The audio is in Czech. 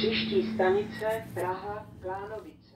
Příští stanice Praha Klánovice.